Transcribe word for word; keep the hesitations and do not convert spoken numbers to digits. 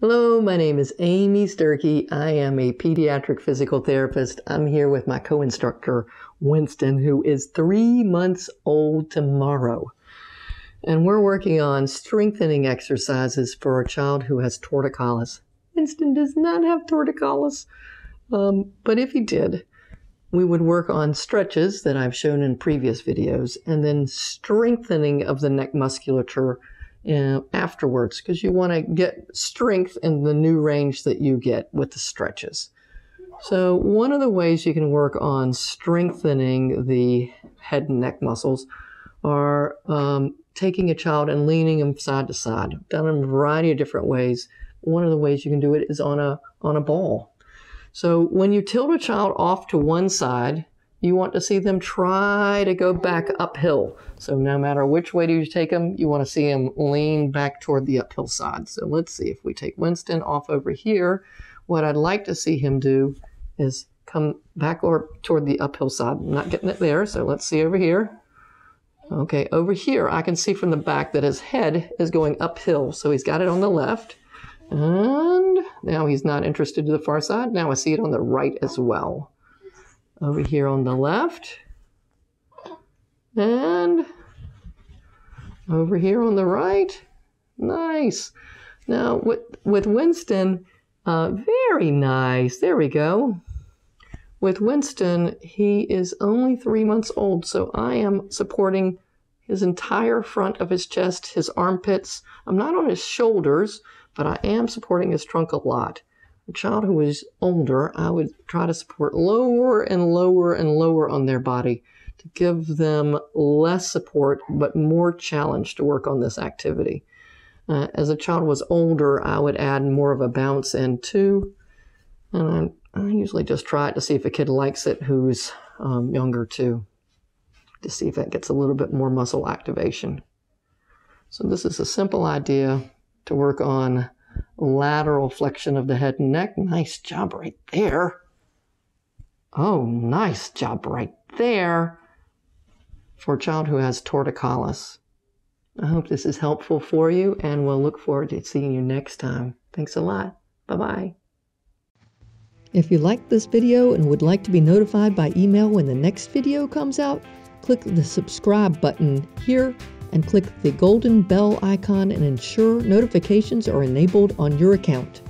Hello, my name is Amy Sturkey. I am a pediatric physical therapist. I'm here with my co-instructor, Winston, who is three months old tomorrow. And we're working on strengthening exercises for a child who has torticollis. Winston does not have torticollis, um, but if he did, we would work on stretches that I've shown in previous videos and then strengthening of the neck musculature uh, afterwards, because you want to get strength in the new range that you get with the stretches. So one of the ways you can work on strengthening the head and neck muscles are um, taking a child and leaning them side to side. I've done them a variety of different ways. One of the ways you can do it is on a, on a ball. So when you tilt a child off to one side, you want to see them try to go back uphill. So no matter which way you take them, you want to see them lean back toward the uphill side. So let's see, if we take Winston off over here, what I'd like to see him do is come back or toward the uphill side. I'm not getting it there, so let's see over here. Okay, over here, I can see from the back that his head is going uphill. So he's got it on the left. And now he's not interested to the far side. Now I see it on the right as well. Over here on the left. And over here on the right. Nice. Now with, with Winston, uh, very nice. There we go. With Winston, he is only three months old, so I am supporting his entire front of his chest, his armpits. I'm not on his shoulders, but I am supporting his trunk a lot. A child who is older, I would try to support lower and lower and lower on their body to give them less support, but more challenge to work on this activity. Uh, as a child was older, I would add more of a bounce in too. And I'm I usually just try it to see if a kid likes it who's um, younger too, to see if that gets a little bit more muscle activation. So this is a simple idea to work on lateral flexion of the head and neck. Nice job right there. Oh, nice job right there for a child who has torticollis. I hope this is helpful for you, and we'll look forward to seeing you next time. Thanks a lot. Bye-bye. If you liked this video and would like to be notified by email when the next video comes out, click the subscribe button here and click the golden bell icon and ensure notifications are enabled on your account.